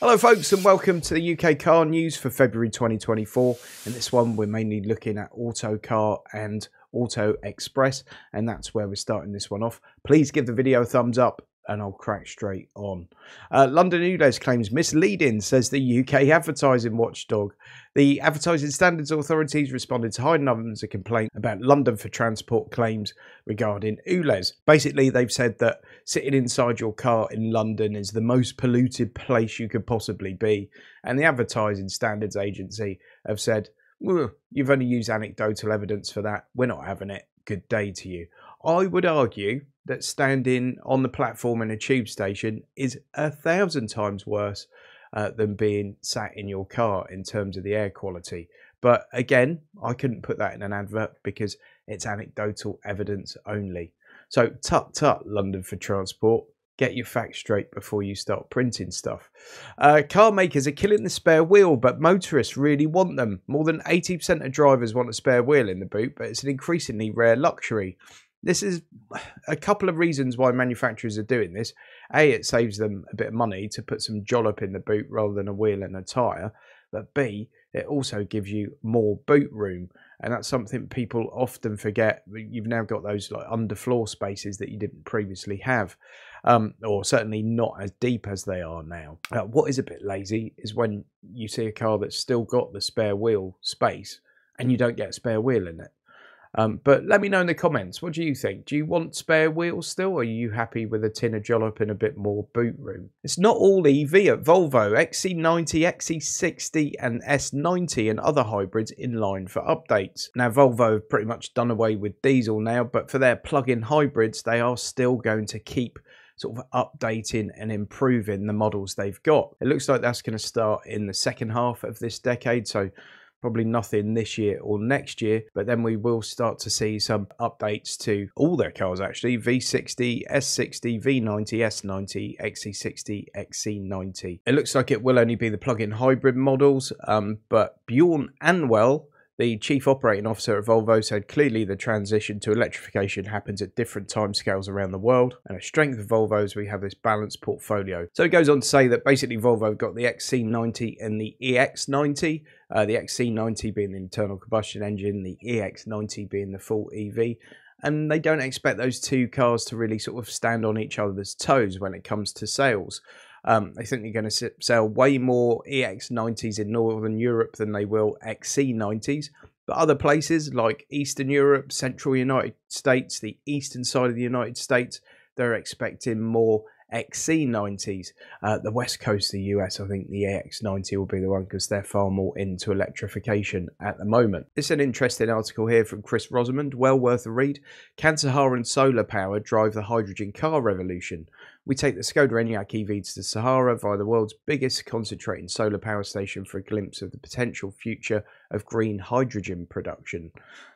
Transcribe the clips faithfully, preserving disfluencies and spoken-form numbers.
Hello folks, and welcome to the U K car news for February twenty twenty-four. In this one we're mainly looking at Autocar and AutoExpress, and that's where we're starting this one off. Please give the video a thumbs up and I'll crack straight on. Uh, London U D E S claims misleading, says the U K advertising watchdog. The Advertising Standards Authority's responded to high numbers of complaints about London for Transport claims regarding U L E S. Basically, they've said that sitting inside your car in London is the most polluted place you could possibly be. And the Advertising Standards Agency have said, you've only used anecdotal evidence for that. We're not having it. Good day to you. I would argue that standing on the platform in a tube station is a thousand times worse uh, than being sat in your car in terms of the air quality. But again, I couldn't put that in an advert because it's anecdotal evidence only. So tut tut, London for Transport. Get your facts straight before you start printing stuff. Uh, car makers are killing the spare wheel, but motorists really want them. More than eighty percent of drivers want a spare wheel in the boot, but it's an increasingly rare luxury. This is a couple of reasons why manufacturers are doing this. A, it saves them a bit of money to put some jollop in the boot rather than a wheel and a tyre. But B, it also gives you more boot room. And that's something people often forget. You've now got those like underfloor spaces that you didn't previously have, um, or certainly not as deep as they are now. Uh, what is a bit lazy is when you see a car that's still got the spare wheel space and you don't get a spare wheel in it. Um, but let me know in the comments, what do you think? Do you want spare wheels still? Or are you happy with a tin of jollop and a bit more boot room? It's not all E V at Volvo. X C ninety, X C sixty and S ninety and other hybrids in line for updates. Now Volvo have pretty much done away with diesel now, but for their plug-in hybrids, they are still going to keep sort of updating and improving the models they've got. It looks like that's going to start in the second half of this decade. So probably nothing this year or next year, but then we will start to see some updates to all their cars actually. V sixty, S sixty, V ninety, S ninety, X C sixty, X C ninety. It looks like it will only be the plug-in hybrid models, um, but Bjorn Anwell, the chief operating officer at Volvo, said clearly the transition to electrification happens at different timescales around the world, and a strength of Volvo is we have this balanced portfolio. So it goes on to say that basically Volvo got the X C ninety and the E X ninety, uh, the X C ninety being the internal combustion engine, the E X ninety being the full E V, and they don't expect those two cars to really sort of stand on each other's toes when it comes to sales. Um, they think they're going to sell way more E X nineties in Northern Europe than they will X C nineties. But other places like Eastern Europe, Central United States, the eastern side of the United States, they're expecting more X C nineties. Uh, the west coast of the U S, I think the E X ninety will be the one because they're far more into electrification at the moment. It's an interesting article here from Chris Rosamond, well worth a read. Can Saharan solar power drive the hydrogen car revolution? We take the Skoda Enyaq E V to the Sahara via the world's biggest concentrating solar power station for a glimpse of the potential future of green hydrogen production.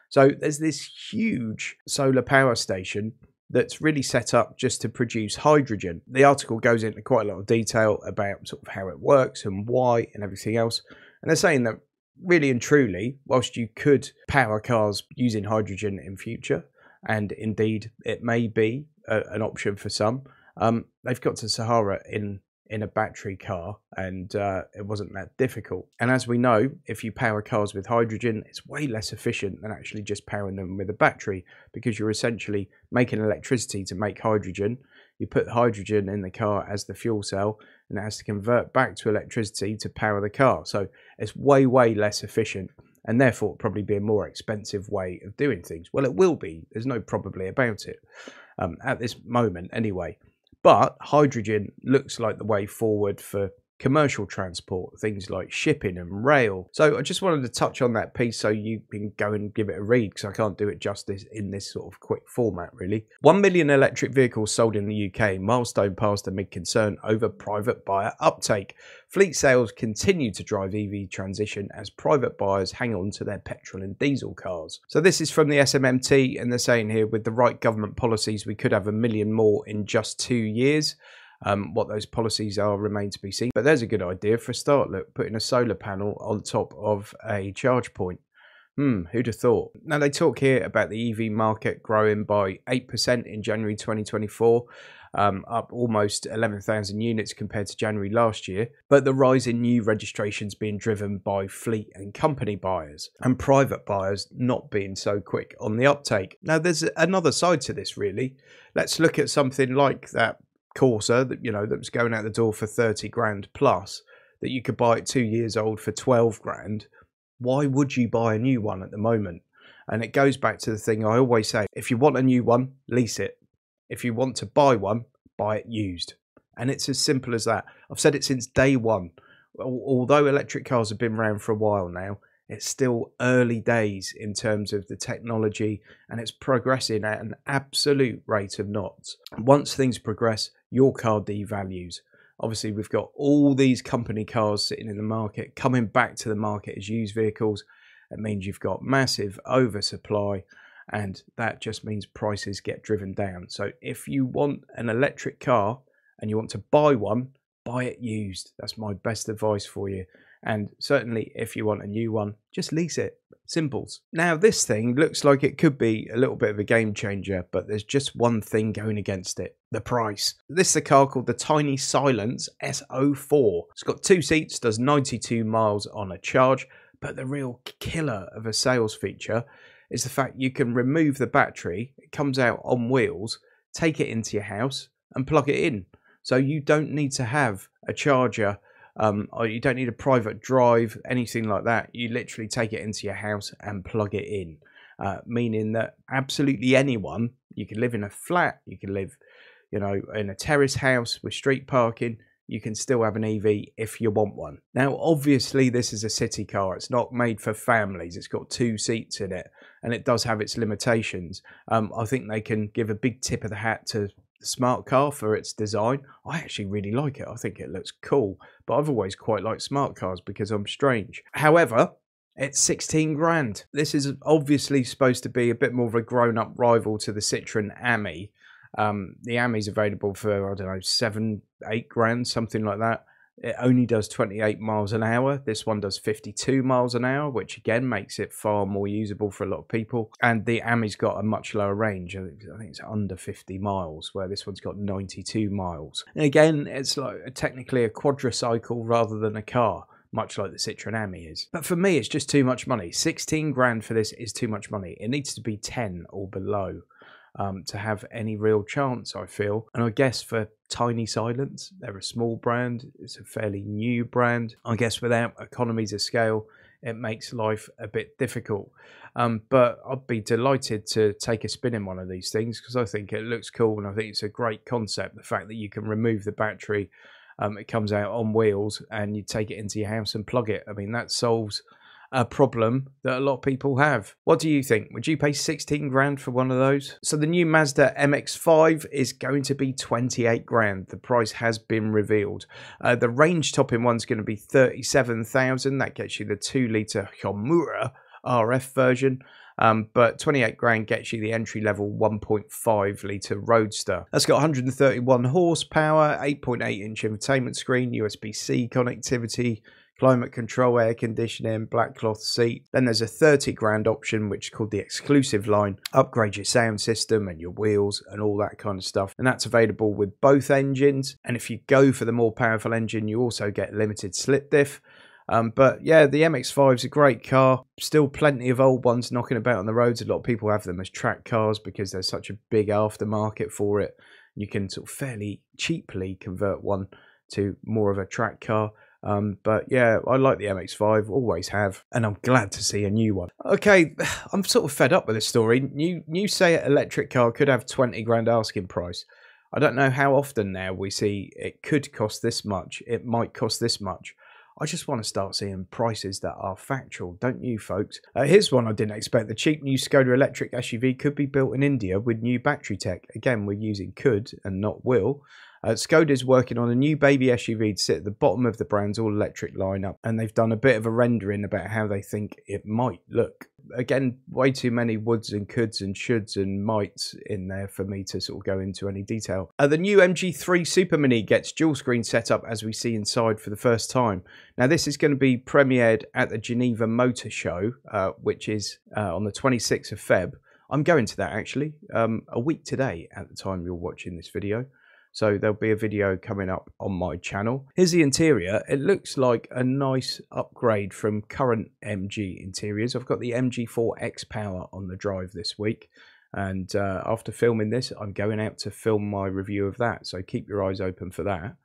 So there's this huge solar power station that's really set up just to produce hydrogen. The article goes into quite a lot of detail about sort of how it works and why and everything else. And they're saying that really and truly, whilst you could power cars using hydrogen in future, and indeed it may be a, an option for some, um, they've got to Sahara in, in a battery car and uh, it wasn't that difficult. And as we know, if you power cars with hydrogen, it's way less efficient than actually just powering them with a battery because you're essentially making electricity to make hydrogen. You put hydrogen in the car as the fuel cell and it has to convert back to electricity to power the car. So it's way, way less efficient and therefore probably be a more expensive way of doing things. Well, it will be. There's no probably about it um, at this moment anyway. But hydrogen looks like the way forward for commercial transport, things like shipping and rail. So I just wanted to touch on that piece so you can go and give it a read because I can't do it justice in this sort of quick format, really. One million electric vehicles sold in the U K, milestone passed amid concern over private buyer uptake. Fleet sales continue to drive E V transition as private buyers hang on to their petrol and diesel cars. So this is from the S M M T and they're saying here, with the right government policies, we could have a million more in just two years. Um, what those policies are remain to be seen. But there's a good idea for a start. Look, putting a solar panel on top of a charge point. Hmm, who'd have thought? Now they talk here about the E V market growing by eight percent in January twenty twenty-four. um, up almost eleven thousand units compared to January last year, but the rise in new registrations being driven by fleet and company buyers and private buyers not being so quick on the uptake. Now, there's another side to this, really. Let's look at something like that Corsa that, you know, that was going out the door for thirty grand plus, that you could buy at two years old for twelve grand. Why would you buy a new one at the moment? And it goes back to the thing I always say: if you want a new one, lease it. If you want to buy one, buy it used. And it's as simple as that. I've said it since day one. Although electric cars have been around for a while now, it's still early days in terms of the technology, and it's progressing at an absolute rate of knots. Once things progress, your car devalues. Obviously, we've got all these company cars sitting in the market, coming back to the market as used vehicles. It means you've got massive oversupply, and that just means prices get driven down. So if you want an electric car and you want to buy one, buy it used. That's my best advice for you. And certainly if you want a new one, just lease it. Simples. Now, this thing looks like it could be a little bit of a game changer, but there's just one thing going against it: the price. This is a car called the Tiny Silence S oh four. It's got two seats, does ninety-two miles on a charge, but the real killer of a sales feature is the fact you can remove the battery. It comes out on wheels, take it into your house and plug it in. So you don't need to have a charger, Um, or you don't need a private drive, anything like that. You literally take it into your house and plug it in, uh, meaning that absolutely anyone, you can live in a flat, you can live, you know, in a terrace house with street parking, you can still have an E V if you want one. Now, obviously, this is a city car. It's not made for families. It's got two seats in it, and it does have its limitations. Um, I think they can give a big tip of the hat to Smart Car for its design. I actually really like it. I think it looks cool, but I've always quite liked smart cars because I'm strange. However, it's sixteen grand. This is obviously supposed to be a bit more of a grown-up rival to the Citroen Ami. Um, the Ami's available for, I don't know, seven, eight grand, something like that. It only does twenty-eight miles an hour. This one does fifty-two miles an hour, which again makes it far more usable for a lot of people. And the Ami's got a much lower range. I think it's under fifty miles, where this one's got ninety-two miles. And again, it's like a, technically a quadricycle rather than a car, much like the Citroen Ami is. But for me, it's just too much money. sixteen grand for this is too much money. It needs to be ten or below um, to have any real chance, I feel. And I guess for Tiny Silence, they're a small brand, it's a fairly new brand. I guess without economies of scale, it makes life a bit difficult. Um, but I'd be delighted to take a spin in one of these things, because I think it looks cool and I think it's a great concept. The fact that you can remove the battery, um, it comes out on wheels and you take it into your house and plug it. I mean, that solves a problem that a lot of people have. What do you think? Would you pay sixteen grand for one of those? So the new Mazda M X five is going to be twenty-eight grand. The price has been revealed. Uh, the range topping one's going to be thirty-seven thousand. That gets you the two litre Homura R F version. Um, but twenty-eight grand gets you the entry-level one point five litre Roadster. That's got one hundred thirty-one horsepower, eight point eight inch infotainment screen, U S B C connectivity, climate control, air conditioning, black cloth seat. Then there's a thirty grand option, which is called the Exclusive line. Upgrade your sound system and your wheels and all that kind of stuff. And that's available with both engines. And if you go for the more powerful engine, you also get limited slip diff. Um, but yeah, the M X five is a great car. Still plenty of old ones knocking about on the roads. A lot of people have them as track cars because there's such a big aftermarket for it. You can sort of fairly cheaply convert one to more of a track car. Um, but yeah, I like the M X five, always have, and I'm glad to see a new one. Okay, I'm sort of fed up with this story. New, new say an electric car could have twenty grand asking price. I don't know how often now we see it could cost this much, it might cost this much. I just want to start seeing prices that are factual, don't you, folks? Uh, here's one I didn't expect. The cheap new Skoda electric S U V could be built in India with new battery tech. Again, we're using could and not will. Uh, Skoda is working on a new baby S U V to sit at the bottom of the brand's all-electric lineup, and they've done a bit of a rendering about how they think it might look. Again, way too many woulds and coulds and shoulds and mights in there for me to sort of go into any detail. Uh, the new M G three Super Mini gets dual-screen setup as we see inside for the first time. Now, this is going to be premiered at the Geneva Motor Show, uh, which is uh, on the twenty-sixth of February. I'm going to that, actually, um, a week today at the time you're watching this video. So there'll be a video coming up on my channel. Here's the interior. It looks like a nice upgrade from current M G interiors. I've got the M G four X Power on the drive this week. And uh, after filming this, I'm going out to film my review of that. So keep your eyes open for that.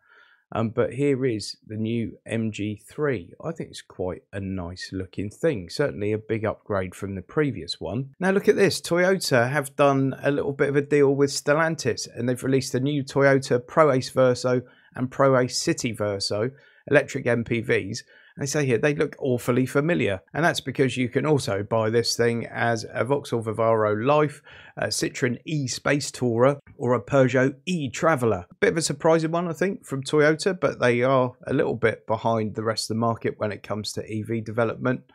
Um, but here is the new M G three. I think it's quite a nice looking thing. Certainly a big upgrade from the previous one. Now look at this. Toyota have done a little bit of a deal with Stellantis, and they've released a new Toyota Pro Ace Verso and Pro Ace City Verso electric M P Vs. They say here, they look awfully familiar. And that's because you can also buy this thing as a Vauxhall Vivaro Life, a Citroen E-Space Tourer, or a Peugeot E-Traveller. A bit of a surprising one, I think, from Toyota, but they are a little bit behind the rest of the market when it comes to E V development.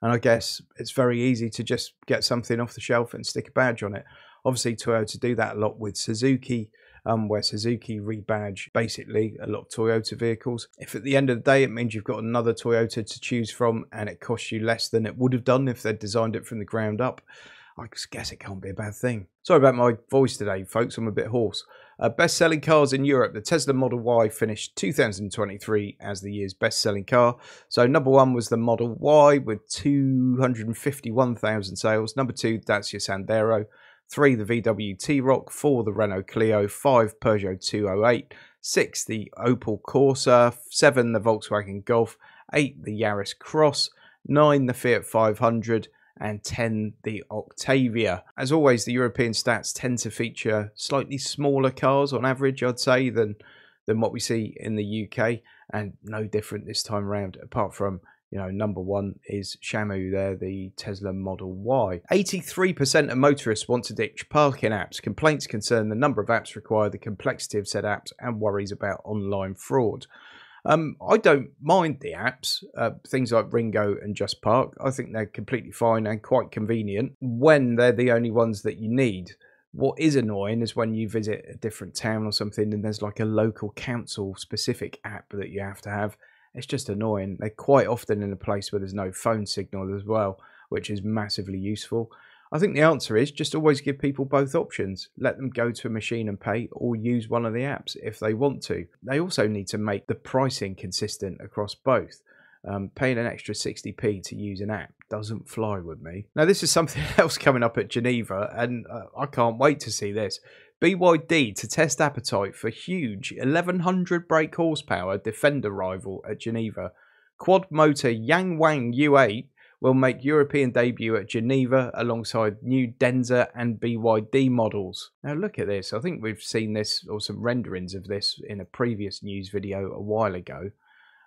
And I guess it's very easy to just get something off the shelf and stick a badge on it. Obviously, Toyota do that a lot with Suzuki, Um, where Suzuki rebadge basically a lot of Toyota vehicles. If at the end of the day it means you've got another Toyota to choose from and it costs you less than it would have done if they'd designed it from the ground up, I guess it can't be a bad thing. Sorry about my voice today, folks. I'm a bit hoarse. Uh, best-selling cars in Europe. The Tesla Model Y finished two thousand twenty-three as the year's best-selling car. So number one was the Model Y with two hundred fifty-one thousand sales. Number two, Dacia Sandero. Three, the V W T-Roc. Four, the Renault Clio. Five, Peugeot two oh eight. Six, the Opel Corsa. Seven, the Volkswagen Golf. Eight, the Yaris Cross. Nine, the Fiat five hundred. And ten, the Octavia. As always, the European stats tend to feature slightly smaller cars on average, I'd say, than, than what we see in the U K. And no different this time around, apart from, you know, number one is Shamu there, the Tesla Model Y. eighty-three percent of motorists want to ditch parking apps. Complaints concern the number of apps required, the complexity of said apps, and worries about online fraud. Um, I don't mind the apps, uh, things like Ringo and Just Park. I think they're completely fine and quite convenient when they're the only ones that you need. What is annoying is when you visit a different town or something and there's like a local council specific app that you have to have. It's just annoying. They're quite often in a place where there's no phone signal as well, which is massively useful. I think the answer is just always give people both options. Let them go to a machine and pay, or use one of the apps if they want to. They also need to make the pricing consistent across both. Um, paying an extra sixty p to use an app doesn't fly with me. Now, this is something else coming up at Geneva, and uh, I can't wait to see this. B Y D to test appetite for huge eleven hundred brake horsepower Defender rival at Geneva. Quad motor Yang Wang U eight will make European debut at Geneva alongside new Denza and B Y D models. Now look at this. I think we've seen this or some renderings of this in a previous news video a while ago.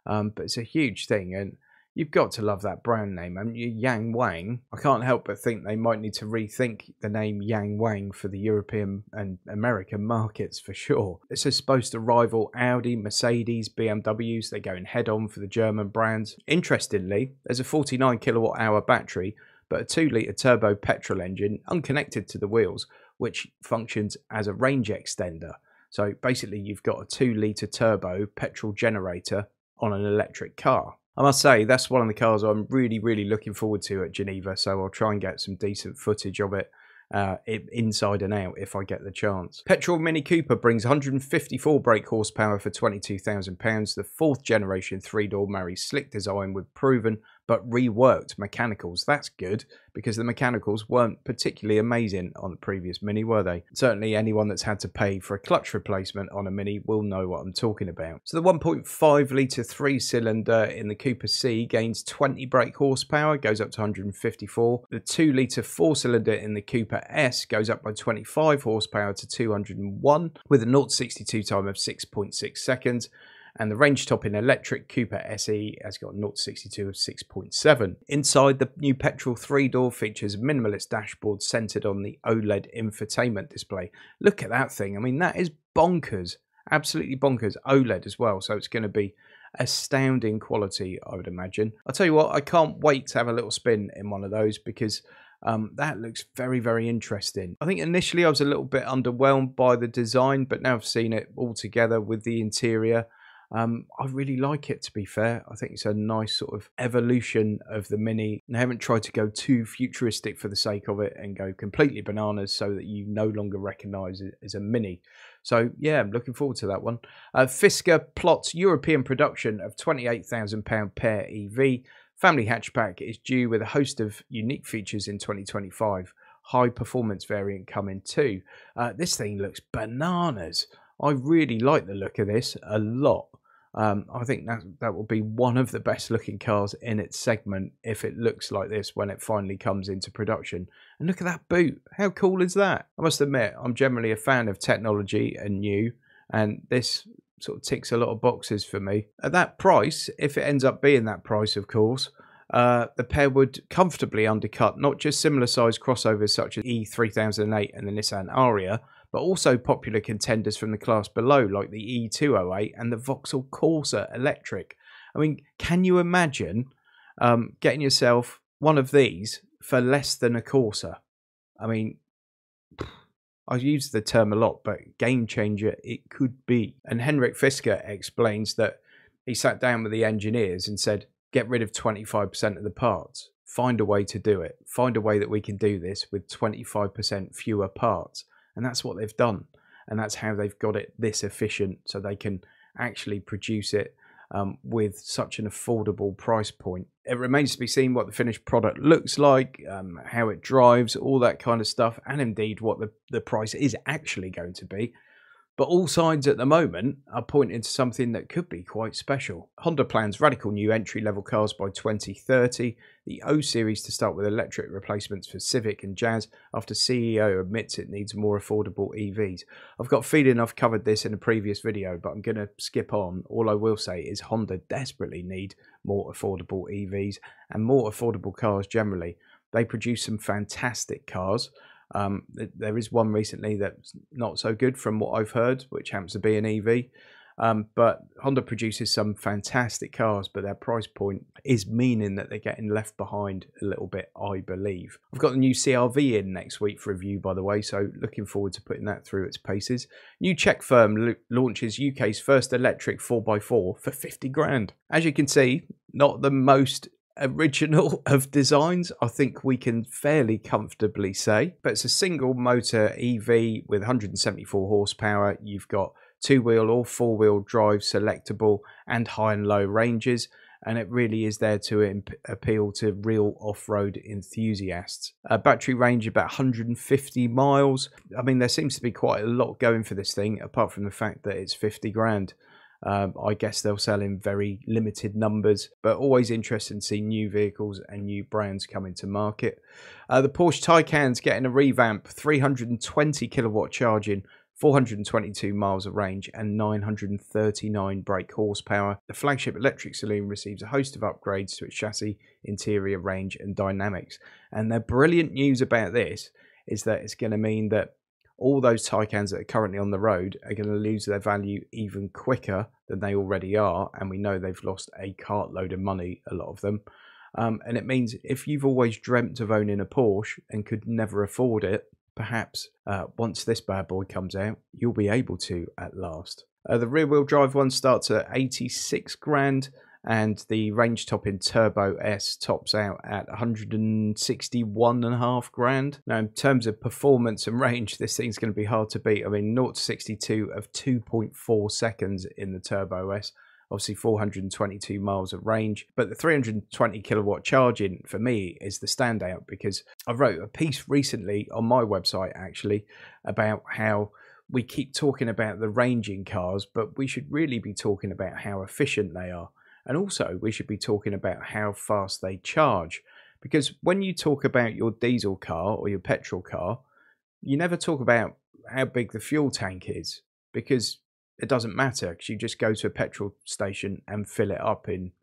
Um, but it's a huge thing, and you've got to love that brand name. I mean, Yang Wang. I can't help but think they might need to rethink the name Yang Wang for the European and American markets for sure. This is supposed to rival Audi, Mercedes, B M Ws. They're going head-on for the German brands. Interestingly, there's a forty-nine kilowatt hour battery, but a two litre turbo petrol engine unconnected to the wheels, which functions as a range extender. So basically, you've got a two litre turbo petrol generator on an electric car. I must say, that's one of the cars I'm really, really looking forward to at Geneva, so I'll try and get some decent footage of it uh, inside and out if I get the chance. Petrol Mini Cooper brings one hundred fifty-four brake horsepower for twenty-two thousand pounds. The fourth generation three-door marries slick design with proven but reworked mechanicals. That's good, because the mechanicals weren't particularly amazing on the previous Mini, were they? Certainly anyone that's had to pay for a clutch replacement on a Mini will know what I'm talking about. So the one point five litre three-cylinder in the Cooper C gains twenty brake horsepower, goes up to one hundred fifty-four. The two litre four-cylinder in the Cooper S goes up by twenty-five horsepower to two hundred one, with a zero to sixty-two time of six point six seconds. And the range topping electric Cooper S E has got zero to sixty-two of six point seven. Inside, the new petrol three-door features a minimalist dashboard centered on the OLED infotainment display. Look at that thing. I mean, that is bonkers. Absolutely bonkers. OLED as well, so it's going to be astounding quality, I would imagine. I'll tell you what, I can't wait to have a little spin in one of those, because Um, that looks very, very interesting. I think initially I was a little bit underwhelmed by the design, but now I've seen it all together with the interior. Um, I really like it, to be fair. I think it's a nice sort of evolution of the Mini. And I haven't tried to go too futuristic for the sake of it and go completely bananas so that you no longer recognise it as a Mini. So, yeah, I'm looking forward to that one. Uh, Fisker plots European production of twenty-eight thousand pound pair E V. Family hatchback is due with a host of unique features in twenty twenty-five. High performance variant coming too. Uh, this thing looks bananas. I really like the look of this a lot. Um, I think that that will be one of the best looking cars in its segment if it looks like this when it finally comes into production. And look at that boot. How cool is that? I must admit, I'm generally a fan of technology and new, and this sort of ticks a lot of boxes for me. At that price, if it ends up being that price, of course, uh, the pair would comfortably undercut not just similar sized crossovers such as E three thousand eight and the Nissan Ariya, but also popular contenders from the class below like the E two oh eight and the Vauxhall Corsa Electric. I mean, can you imagine um, getting yourself one of these for less than a Corsa? I mean, I use the term a lot, but game changer it could be. And Henrik Fisker explains that he sat down with the engineers and said, get rid of twenty-five percent of the parts. Find a way to do it. Find a way that we can do this with twenty-five percent fewer parts. And that's what they've done. And that's how they've got it this efficient, so they can actually produce it um, with such an affordable price point. It remains to be seen what the finished product looks like, um, how it drives, all that kind of stuff, and indeed what the, the price is actually going to be. But all sides at the moment are pointing to something that could be quite special. Honda plans radical new entry-level cars by twenty thirty, the O-Series to start with electric replacements for Civic and Jazz after C E O admits it needs more affordable E Vs. I've got a feeling I've covered this in a previous video, but I'm going to skip on. All I will say is Honda desperately need more affordable E Vs and more affordable cars generally. They produce some fantastic cars. Um, there is one recently that's not so good from what I've heard, which happens to be an E V. Um, but Honda produces some fantastic cars, but their price point is meaning that they're getting left behind a little bit, I believe. I've got the new C R V in next week for review, by the way, so looking forward to putting that through its paces. New Czech firm launches U K's first electric four by four for fifty grand. As you can see, not the most original of designs, I think we can fairly comfortably say, but it's a single motor E V with one hundred seventy-four horsepower. You've got two wheel or four wheel drive selectable and high and low ranges, and it really is there to appeal to real off-road enthusiasts. A battery range about one hundred fifty miles. I mean, there seems to be quite a lot going for this thing, apart from the fact that it's fifty grand. Um, I guess they'll sell in very limited numbers, but always interesting to see new vehicles and new brands coming to market. Uh, the Porsche Taycan's getting a revamp, three hundred twenty kilowatt charging, four hundred twenty-two miles of range and nine hundred thirty-nine brake horsepower. The flagship electric saloon receives a host of upgrades to its chassis, interior range and dynamics. And the brilliant news about this is that it's going to mean that all those Taycans that are currently on the road are going to lose their value even quicker than they already are. And we know they've lost a cartload of money, a lot of them. Um, and it means if you've always dreamt of owning a Porsche and could never afford it, perhaps uh, once this bad boy comes out, you'll be able to at last. Uh, the rear wheel drive one starts at eighty-six grand and the range topping Turbo S tops out at one hundred sixty-one and a half grand. Now, in terms of performance and range, this thing's going to be hard to beat. I mean, zero to sixty-two of two point four seconds in the Turbo S, obviously four hundred twenty-two miles of range. But the three hundred twenty kilowatt charging for me is the standout, because I wrote a piece recently on my website actually about how we keep talking about the range in cars, but we should really be talking about how efficient they are. And also, we should be talking about how fast they charge. Because when you talk about your diesel car or your petrol car, you never talk about how big the fuel tank is, because it doesn't matter, because you just go to a petrol station and fill it up in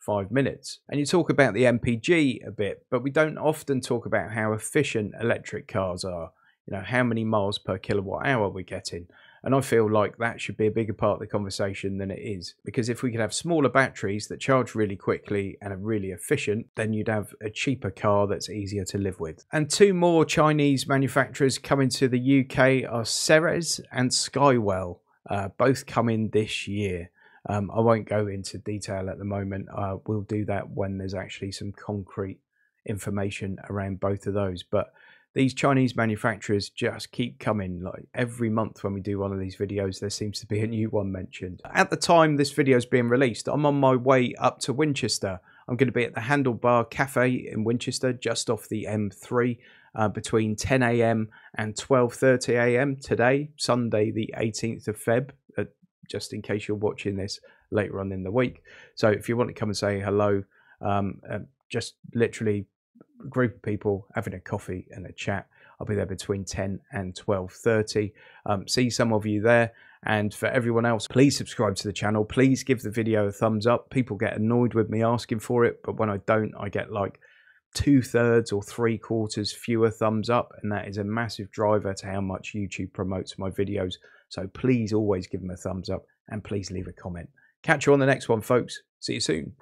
five minutes. And you talk about the M P G a bit, but we don't often talk about how efficient electric cars are, you know, how many miles per kilowatt hour we're getting. And I feel like that should be a bigger part of the conversation than it is. Because if we could have smaller batteries that charge really quickly and are really efficient, then you'd have a cheaper car that's easier to live with. And two more Chinese manufacturers coming to the U K are Ceres and Skywell, uh, both coming this year. Um, I won't go into detail at the moment. Uh, we'll do that when there's actually some concrete information around both of those. But these Chinese manufacturers just keep coming. Like every month when we do one of these videos, there seems to be a new one mentioned. At the time this video is being released, I'm on my way up to Winchester. I'm going to be at the Handlebar Cafe in Winchester, just off the M three, uh, between ten A M and twelve thirty A M today, Sunday the eighteenth of February, uh, just in case you're watching this later on in the week. So if you want to come and say hello, um, uh, just literally a group of people having a coffee and a chat. I'll be there between ten and twelve thirty. Um, see some of you there. And for everyone else, please subscribe to the channel. Please give the video a thumbs up. People get annoyed with me asking for it, but when I don't, I get like two thirds or three quarters fewer thumbs up, and that is a massive driver to how much YouTube promotes my videos. So please always give them a thumbs up and please leave a comment. Catch you on the next one, folks. See you soon.